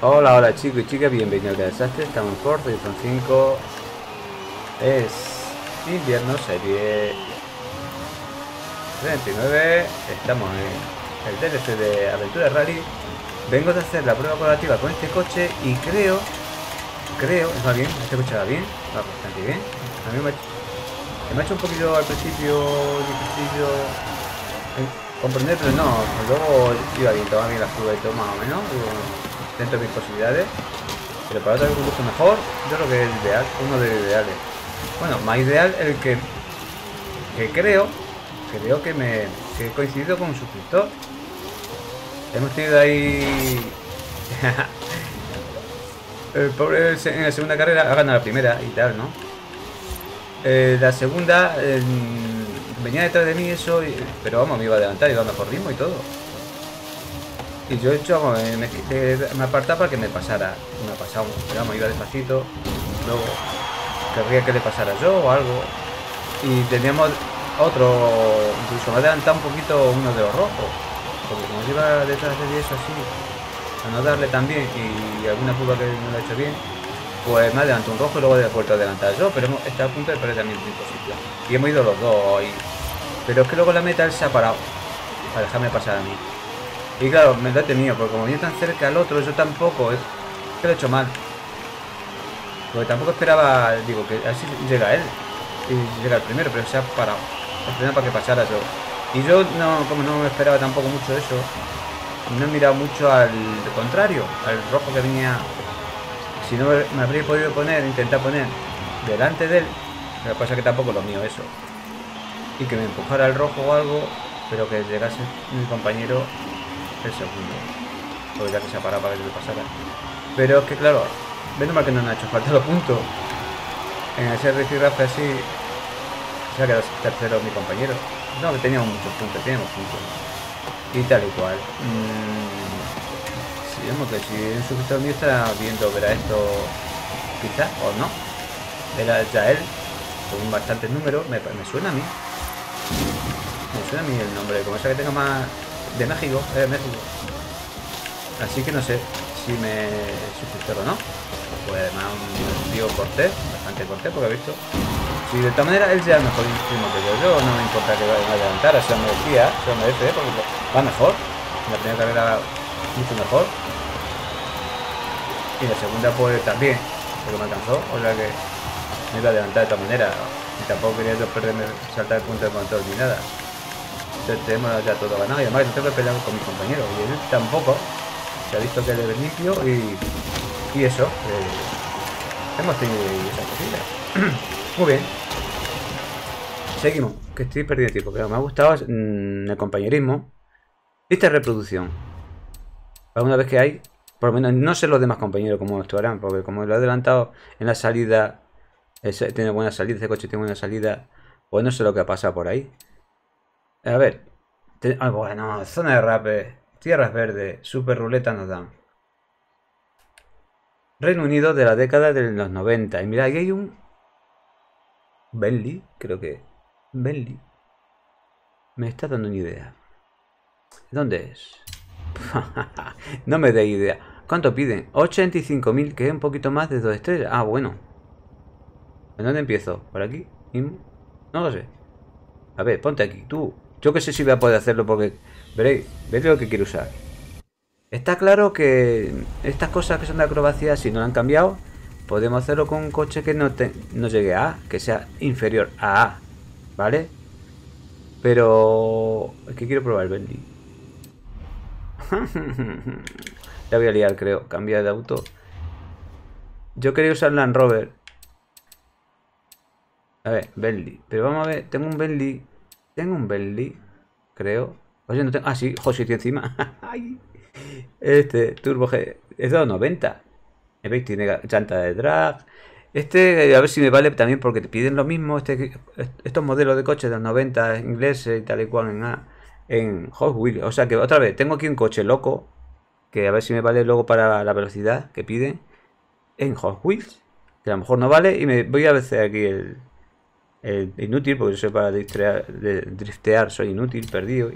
Hola, hola chicos y chicas, bienvenidos al desastre. Estamos en Forza Horizon 5. Es invierno serie 39. Estamos en el DLC de Aventura Rally. Vengo de hacer la prueba colaborativa con este coche y creo, va bien, este coche va bien, va bastante bien. A mí me ha hecho un poquito al principio difícil comprender, pero no, luego iba bien, tomaba bien las curvas y todo más o menos, dentro de mis posibilidades. Pero para otra vez un gusto mejor, yo creo que es ideal, uno de los ideales. Bueno, más ideal el que creo que he coincidido con un suscriptor. Hemos tenido ahí... el pobre en la segunda carrera ha ganado la primera y tal, ¿no? La segunda venía detrás de mí eso, pero vamos, me iba a adelantar, iba a mejor ritmo y todo. Y yo he hecho, vamos, me apartaba para que me pasara. Me ha pasado, pero vamos, iba despacito. Luego querría que le pasara yo o algo. Y teníamos otro, incluso me ha adelantado un poquito uno de los rojos. Porque como lleva detrás de eso así, a no darle tan bien y alguna curva que no lo he hecho bien, pues me adelantó un rojo y luego de vuelta a adelantar yo, pero hemos estado a punto de perder también el mismo sitio. Y hemos ido los dos, pero es que luego la meta él se ha parado para dejarme pasar a mí. Y claro, me lo he tenido, porque como venía tan cerca al otro, yo tampoco, es que lo he hecho mal. Porque tampoco esperaba, digo, que así llega él, y llega el primero, pero se ha parado. El primero para que pasara yo. Y yo, no, como no me esperaba tampoco mucho eso, no he mirado mucho al contrario, al rojo que venía. Si no me habría podido poner, intentar poner delante de él, pero pasa que tampoco lo mío eso. Y que me empujara al rojo o algo, pero que llegase mi compañero el segundo. Porque ya que se ha parado para que le pasara. Pero es que claro, menos mal que no me ha hecho falta los puntos. En ese rifirrafe así, se ha quedado tercero mi compañero. No, que teníamos muchos puntos, Y tal y cual. Si vemos que si un suscriptor mío está viendo, verá esto quizás o no. Era ya él, con bastantes números, me suena a mí. Me suena a mí el nombre, como sea que tenga más... de México, es de México. Así que no sé si me suscriptor o no. Pues además un tío cortés, bastante cortés, porque he visto. Si de esta manera él sea mejor primo que yo, no me importa que vaya a adelantar, o sea, me decía, se lo merece, porque va mejor. En la primera carrera mucho mejor. Y en la segunda pues también, porque me alcanzó, o sea que me iba a adelantar de esta manera. Y tampoco quería yo perderme, saltar el punto de control ni nada. Entonces tenemos ya todo ganado y además no tengo que pelear con mis compañeros. Y él tampoco, se ha visto que le ven limpio y eso. Hemos tenido esas cosillas. Muy bien. Seguimos, que estoy perdiendo tiempo, pero me ha gustado el compañerismo. Lista de reproducción. Alguna vez que hay, por lo menos no sé los demás compañeros cómo actuarán, porque como lo he adelantado en la salida, tiene buena salida, ese coche tiene buena salida, pues no sé lo que ha pasado por ahí. A ver, bueno, zona de rape, Tierras Verdes, super ruleta nos dan. Reino Unido de la década de los 90, y mira, aquí hay un Bentley, creo que Bentley. Me está dando una idea. ¿Dónde es? No me dé idea. ¿Cuánto piden? 85.000, que es un poquito más de 2 estrellas. Ah, bueno. ¿En dónde empiezo? ¿Por aquí mismo? No lo sé. A ver, ponte aquí, tú. Yo que sé si voy a poder hacerlo porque... veréis, veréis lo que quiero usar. Está claro que estas cosas que son de acrobacia, si no la han cambiado, podemos hacerlo con un coche que no llegue a A, que sea inferior a A, ¿vale? Pero... es que quiero probar el Bentley. La voy a liar, creo. Cambiar de auto. Yo quería usar Land Rover. A ver, Bentley. Pero vamos a ver, tengo un Bentley. Tengo un Bentley, creo. Oye, no tengo... ah, sí, José, estoy encima. Este, Turbo G. Es de los 90. ¿Veis? Tiene llanta de drag. Este, a ver si me vale también porque te piden lo mismo. Estos modelos de coches de los 90 ingleses y tal y cual en Hot Wheels. O sea que otra vez, tengo aquí un coche loco. Que a ver si me vale luego para la velocidad que piden en Hot Wheels. Que a lo mejor no vale. Y me voy a hacer aquí el inútil. Porque yo soy para driftear soy inútil, perdido.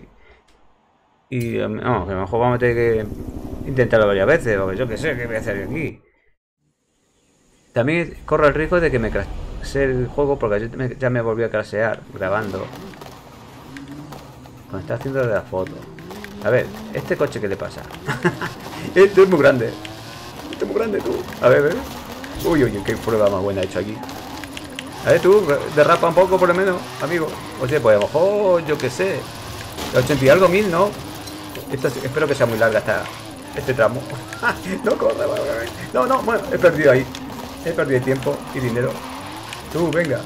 Y vamos, que a lo mejor vamos a tener que intentarlo varias veces, porque yo que sé qué voy a hacer aquí. También corro el riesgo de que me crashe el juego, porque ya me volvió a crashear grabando. Cuando está haciendo la foto. A ver, ¿este coche qué le pasa? Este es muy grande. Este es muy grande, tú. A ver, ¿eh? Uy, uy, qué prueba más buena he hecho aquí. A ver, tú, derrapa un poco por lo menos, amigo. Oye, pues, ojo, yo qué sé. 80 y algo mil, ¿no? Esto, espero que sea muy larga esta, este tramo. No, corta, no, no, bueno, he perdido ahí. He perdido tiempo y dinero. Tú, venga.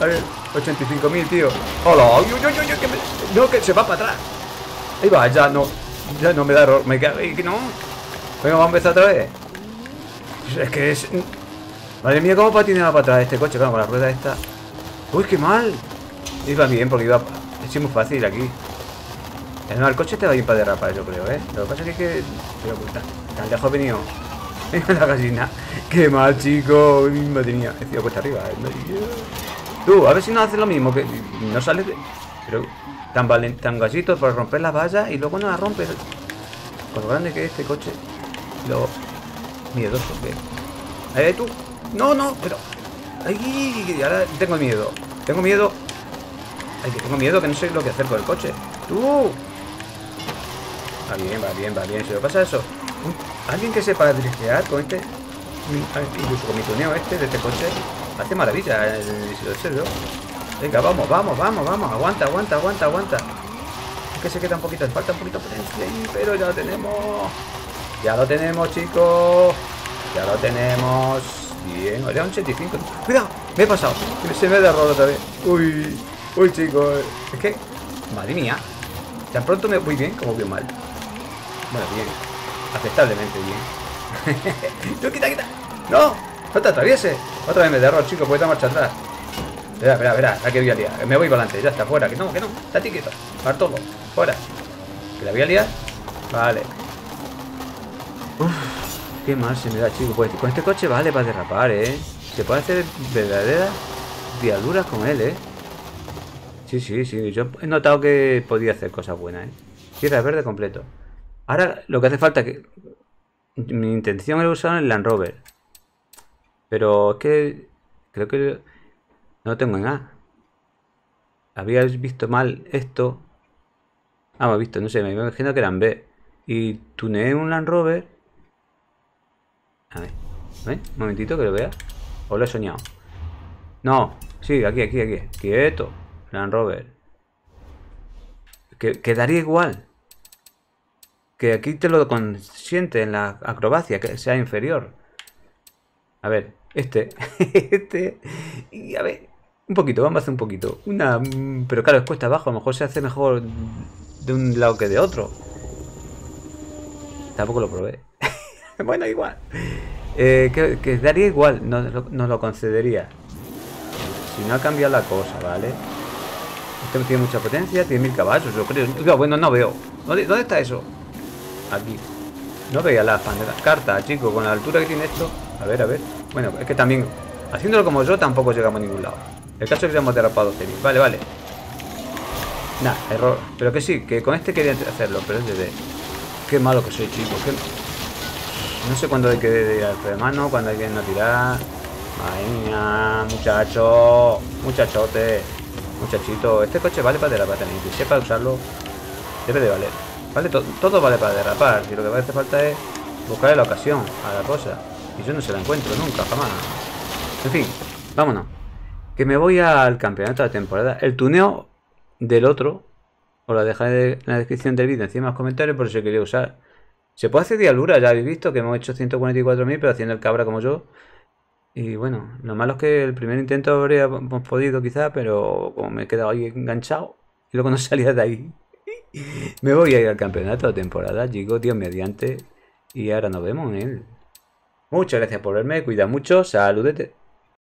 A ver, 85.000, tío. ¡Hola! ¡Uy, uy, uy, uy! No, que se va para atrás. Ahí va, ya no. Ya no me da error. Me cae que no. Venga, vamos a empezar otra vez. Es que es... Madre mía, cómo patinaba para atrás este coche, claro, con la rueda esta. ¡Uy, qué mal! Iba bien, porque iba... Es muy fácil aquí. No, el coche te va bien para derrapar, yo creo, ¿eh? Lo que pasa es que... Pero puta, tan lejos he venido. Venga, la gallina. ¡Qué mal, chico! Madre mía, he sido cuesta arriba, ¿eh? Tú, a ver si no haces lo mismo, que no sales de... Pero tan gallito para romper las vallas y luego no las rompes. Con lo grande que es este coche. Lo... miedoso, ¿qué? Tú... No, no, pero... Ay, ahora tengo miedo. Tengo miedo. Ay, que tengo miedo, que no sé lo que hacer con el coche. ¡Tú! Va bien, va bien, va bien. ¿Se lo pasa eso? Alguien que sepa driftear con este... Incluso con mi tuneo este, de este coche. Hace maravilla el serio. Venga, vamos, vamos, vamos, vamos. Aguanta, aguanta, aguanta, aguanta. Es que se queda un poquito, falta un poquito frente ahí, pero ya lo tenemos. Ya lo tenemos, chicos. Ya lo tenemos. Bien, era un 85. ¡Cuidado! Me he pasado. Se me derrotó otra vez. Uy, uy, chicos. Es que... Madre mía. Tan pronto me voy bien como bien mal. Bueno, bien. Aceptablemente bien. ¡Tú, quita, quita! ¡No! ¡No te atravieses! Otra vez me derrotó, chicos. Voy a dar marcha atrás. Verá, verá, verá. La que voy a liar. Me voy para adelante. Ya está. Fuera. Que no, que no. Está tiquito. Bartolo. Fuera. ¿Que la voy a liar? Vale. Uff. Qué mal se me da, chico. Pues con este coche vale para derrapar, ¿eh? Se puede hacer verdaderas diabluras con él, ¿eh? Sí, sí, sí. Yo he notado que podía hacer cosas buenas, ¿eh? Tierras Verdes completo. Ahora lo que hace falta es que... Mi intención era usar el Land Rover. Pero es que... Creo que... No lo tengo en A. Habíais visto mal esto. Ah, me he visto. No sé, me imagino que era en B. Y tuneé un Land Rover... A ver, un momentito que lo vea. ¿O lo he soñado? No, sí, aquí, aquí, aquí. Quieto, Land Rover. Quedaría igual. Que aquí te lo consiente en la acrobacia, que sea inferior. A ver, este. Este. Y a ver, un poquito, vamos a hacer un poquito. Una. Pero claro, es cuesta abajo, a lo mejor se hace mejor de un lado que de otro. Tampoco lo probé. Bueno, igual. Que daría igual, nos lo concedería. Si no ha cambiado la cosa, ¿vale? Este tiene mucha potencia, tiene 10.000 caballos, yo creo. Yo, bueno, no veo. ¿Dónde está eso? Aquí. No veía las cartas, chicos, con la altura que tiene esto. A ver. Bueno, es que también, haciéndolo como yo, tampoco llegamos a ningún lado. El caso es que hemos derrapado 12.000. Vale, vale. Nah, error. Pero que sí, que con este quería hacerlo, pero es de... Qué malo que soy, chicos. No sé cuándo hay que ir al freno de mano, cuándo hay que no tirar. Madre mía, muchacho, muchachote, muchachito. Este coche vale para derrapar también. Que sepa usarlo, debe de valer. Vale, todo vale para derrapar. Y lo que me hace falta es buscarle la ocasión a la cosa. Y yo no se la encuentro nunca, jamás. En fin, vámonos. Que me voy al campeonato de la temporada. El tuneo del otro, os lo dejaré en la descripción del vídeo, encima en los comentarios, por si queréis usar. Se puede hacer diablura, ya habéis visto que hemos hecho 144.000, pero haciendo el cabra como yo. Y bueno, lo malo es que el primer intento habría podido quizá, pero como me he quedado ahí enganchado, y luego no salía de ahí. Me voy a ir al campeonato de temporada, chicos, Dios mediante. Y ahora nos vemos en él. Muchas gracias por verme, cuidad mucho, saludete.